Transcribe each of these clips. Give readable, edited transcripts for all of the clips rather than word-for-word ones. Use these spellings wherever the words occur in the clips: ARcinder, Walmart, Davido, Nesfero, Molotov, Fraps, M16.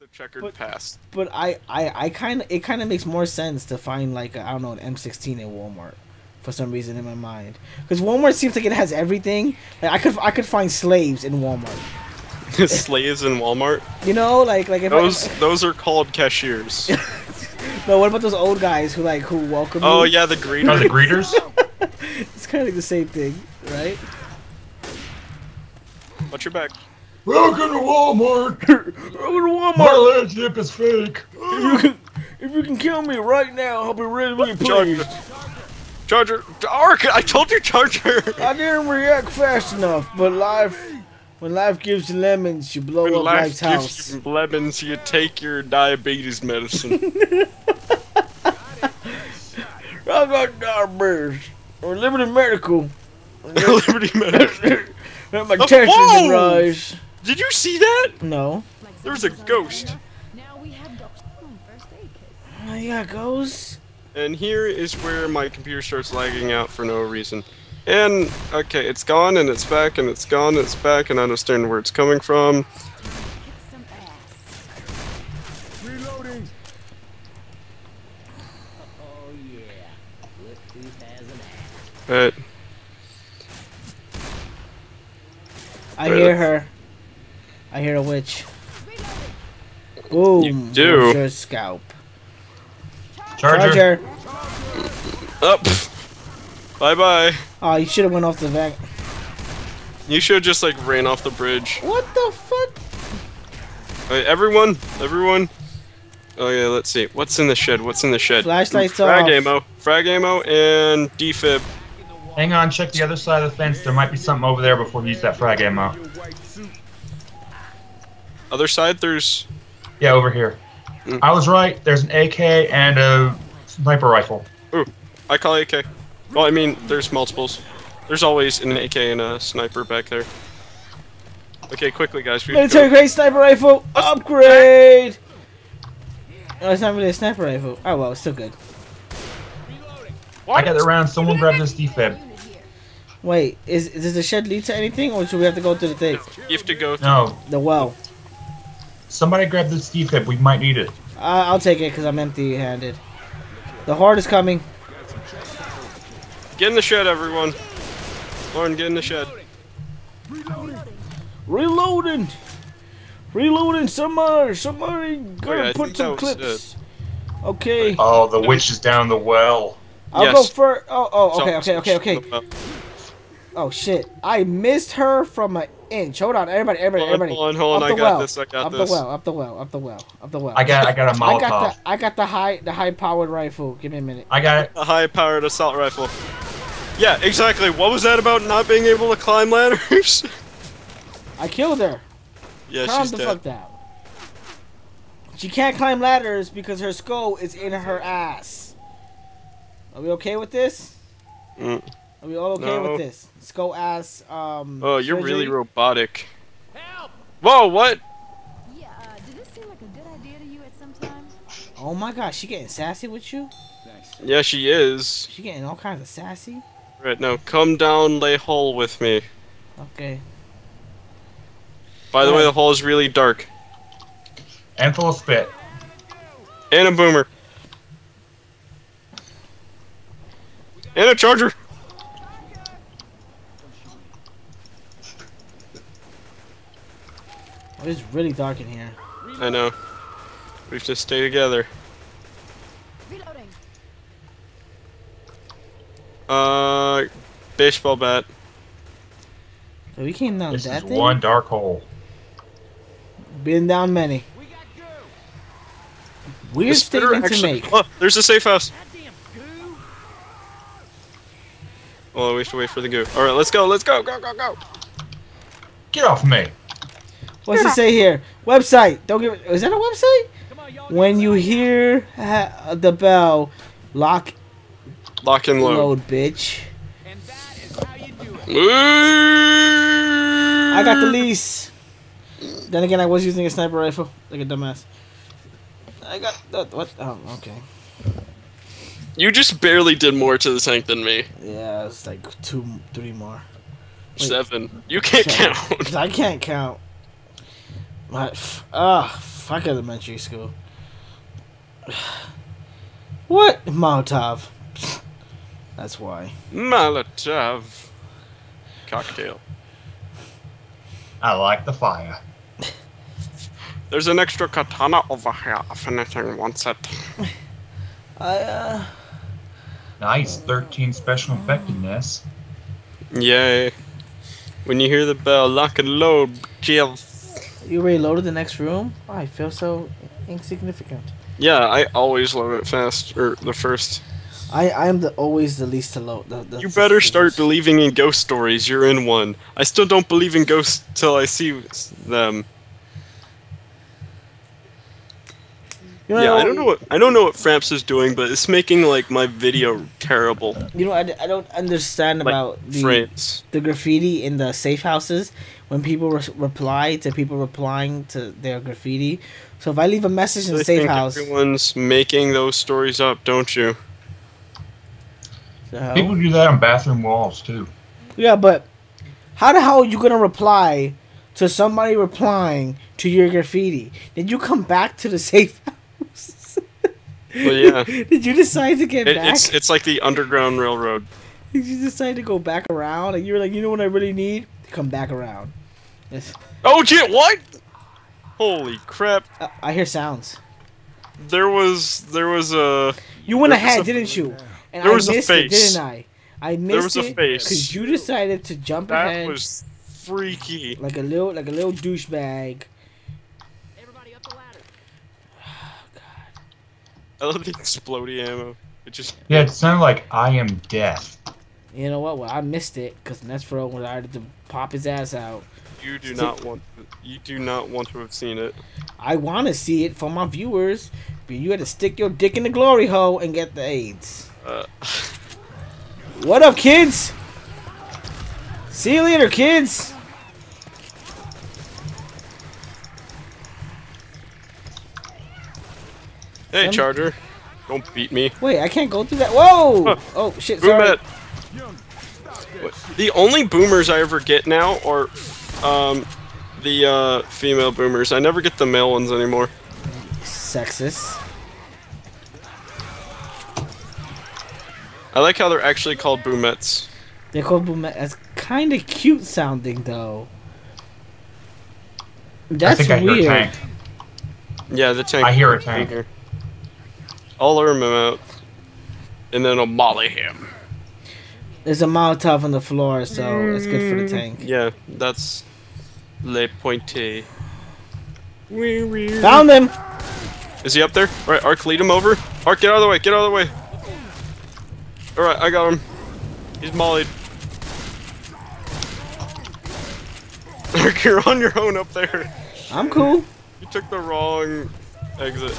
The checkered past. But I kind of, it kind of makes more sense to find like a, I don't know, an M16 at Walmart for some reason in my mind, because Walmart seems like it has everything. Like I could find slaves in Walmart. Slaves in Walmart. You know, like if those are called cashiers. No, what about those old guys who welcome? Oh you? Yeah, the greeters. Are the greeters? It's kind of like the same thing, right? Watch your back. Welcome to Walmart. Welcome to Walmart. My landship is fake. If you can kill me right now, I'll be really pleased. Charger, Ark! I told you, Charger. I didn't react fast enough, but life. When life gives you lemons, you blow up life's house. When life gives you lemons, you take your diabetes medicine. I got diabetes. Or Liberty Medical. Liberty Medical. My tension rise. Did you see that? No. There's a ghost. Oh, yeah, ghosts. And here is where my computer starts lagging out for no reason. And, okay, it's gone, and it's back, and it's gone, and it's back, and I understand where it's coming from. Reloading. Oh, yeah. Alright. I hear her. I hear a witch. Boom. You do. Witcher scalp. Charger. Up. Bye-bye. Oh, you should have went off the back. You should have just, like, ran off the bridge. What the fuck? Alright, everyone. Oh, yeah, let's see. What's in the shed? Flashlight's off. Frag ammo and defib. Hang on, check the other side of the fence. There might be something over there before you use that frag ammo. Other side? There's... Yeah, over here. Mm. I was right. There's an AK and a sniper rifle. Ooh, I call AK. Well, I mean, there's multiples. There's always an AK and a sniper back there. Okay, quickly, guys. Military-grade sniper rifle upgrade. Oh, it's not really a sniper rifle. Oh well, it's still good. I got the round. Someone grab this defib. Wait, does the shed lead to anything, or should we have to go through the thing? You have to go through the well. Somebody grab this defib. We might need it. I'll take it because I'm empty-handed. The horde is coming. Get in the shed, everyone. Lauren, get in the shed. Reloading. Somebody, go put some clips. Okay. Oh, the witch is down the well. I'll go first. Oh, okay. Oh shit! I missed her from an inch. Hold on, everybody. Hold on. I got this. Up the well. I got a Molotov. I got the high-powered rifle. Give me a minute. I got it. A high-powered assault rifle. Yeah, exactly. What was that about not being able to climb ladders? I killed her. Yeah, she's dead. Calm the fuck down. She can't climb ladders because her skull is in her ass. Are we okay with this? Mm. Are we all okay with this? Skull ass. Oh, you're really robotic. Help! Whoa, what? Yeah, did this seem like a good idea to you at some time? Oh my gosh, she getting sassy with you? Nice. Yeah, she is. She getting all kinds of sassy. Right, now come down, lay hole with me. Okay. By the way, the hole is really dark. And full of spit. And a boomer. And a charger. Oh, it's really dark in here. I know. We have to stay together. Reloading. Baseball bat. So we came down that thing? One dark hole. Been down many. Weird statement to make. Oh, there's a safe house. Oh, we have to wait for the goo. Alright, let's go. Get off me. What's it say here? Website. Don't give it. Is that a website? When you hear the bell, lock and load, bitch. And that is how you do it. I got the lease. Then again, I was using a sniper rifle like a dumbass. I got that. What? Oh, okay. You just barely did more to the tank than me. Yeah, it's like 2, 3 more. Wait, 7. You can't count. I can't count. Fuck elementary school. What? Molotov. That's why. Molotov. Cocktail. I like the fire. There's an extra katana over here if anything wants it. Nice, 13 special effectiveness. Yay. When you hear the bell, lock and load, kill. You already loaded the next room? Oh, I feel so insignificant. Yeah, I always load it fast, or the first. I am always the least to load. You better start believing in ghost stories, you're in one. I still don't believe in ghosts till I see them. You know, yeah, I don't know what Fraps is doing, but it's making like my video terrible. You know, I don't understand like about the graffiti in the safe houses when people reply to people replying to their graffiti. So if I leave a message in the safe house, everyone's making those stories up, don't you? So, people do that on bathroom walls too. Yeah, but how the hell are you gonna reply to somebody replying to your graffiti? Did you come back to the safe house? Well, yeah. Did you decide to get back? It's like the Underground Railroad. Did you decide to go back around? And you were like, you know what I really need? To come back around. Yes. Oh, shit, what? Holy crap. I hear sounds. There was a... You went ahead, didn't you? And there was a face. I missed it, didn't I? I missed it because you decided to jump ahead. That was freaky. Like a little douchebag. I love the explodey ammo. It just... Yeah, it sounded like I am death. You know what? Well, I missed it because Nesfero was already to pop his ass out. You do not want. You do not want to have seen it. I want to see it for my viewers, but you had to stick your dick in the glory hole and get the AIDS. What up, kids? See you later, kids. Hey, Charger. Don't beat me. Wait, I can't go through that. Whoa! Huh. Oh, shit, sorry. The only boomers I ever get now are the female boomers. I never get the male ones anymore. Sexist. I like how they're actually called boomettes. They're called boomettes. That's kind of cute sounding, though. That's weird. I heard tank. Yeah, the tank. I hear a tank. I'll lure him out, and then I'll molly him. There's a Molotov on the floor, so it's good for the tank. Yeah, that's Le Pointe. Found him! Is he up there? Alright, Arc, lead him over. Arc, get out of the way, get out of the way. Alright, I got him. He's mollied. Arc, you're on your own up there. I'm cool. You took the wrong exit.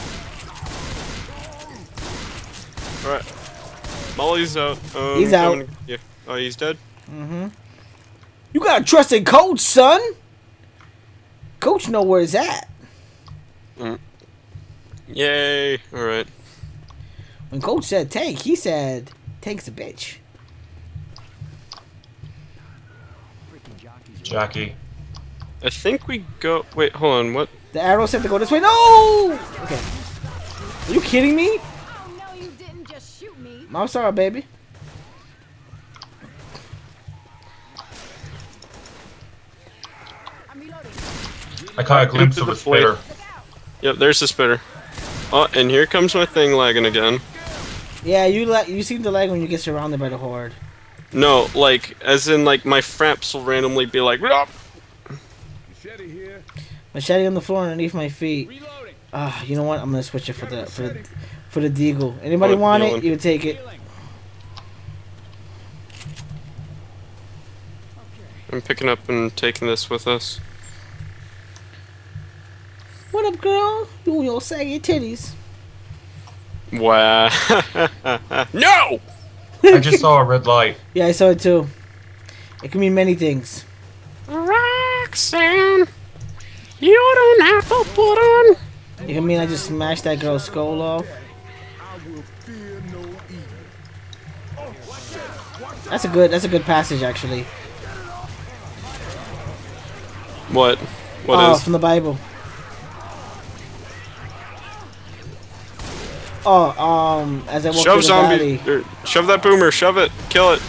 Alright. Molly's out. He's out. Yeah. Oh, he's dead? Mm-hmm. You gotta trust a coach, son! Coach know where he's at. Mm. Yay. Alright. When Coach said tank, he said, tank's a bitch. Jockey. I think we go... Wait, hold on, what? The arrows have to go this way. No! Okay. Are you kidding me? I'm sorry, baby. I caught a glimpse of a spitter. Yep, there's the spitter. Oh, and here comes my thing lagging again. Yeah, you seem to lag when you get surrounded by the horde. No, like, as in, like, my fraps will randomly be like, Rop! Machete here. Machete on the floor underneath my feet. Ah, you know what? I'm gonna switch it for the deagle. Anybody want it? You take it. I'm picking up and taking this with us. What up, girl? You your saggy titties. Wow. No! I just saw a red light. Yeah, I saw it too. It can mean many things. Roxanne, you don't have to put on. You mean I just smashed that girl's skull off? That's a good passage actually. What? What is? From the Bible. Oh, as I walk through the zombie, valley. Shove that boomer, shove it, kill it.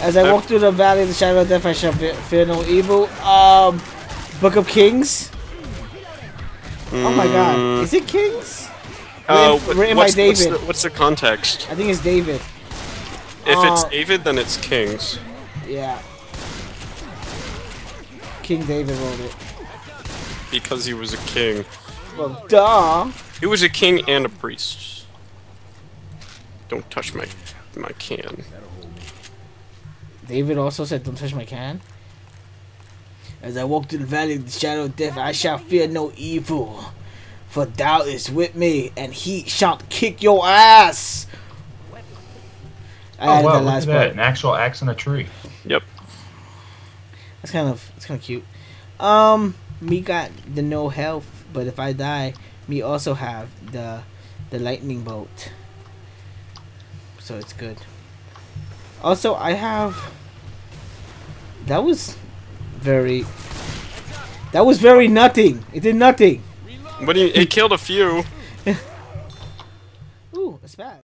As I walk through the valley of the shadow of death, I shall fear no evil. Book of Kings? Oh my god. Is it Kings? Written by David. What's the context? I think it's David. If it's David, then it's Kings. Yeah. King David wrote it. Because he was a king. Well, duh. He was a king and a priest. Don't touch my can. David also said, don't touch my can. As I walk through the valley of the shadow of death, I shall fear no evil. For thou is with me, and he shall kick your ass. Oh, wow, look at that. An actual axe on a tree. Yep. That's kind of cute. Me got the no health, but if I die, me also have the lightning bolt. So it's good. Also, I have... That was very nothing. It did nothing. But it killed a few. Ooh, that's bad.